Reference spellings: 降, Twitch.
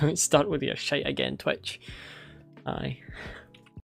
Don't start with your shite again, Twitch. Aye.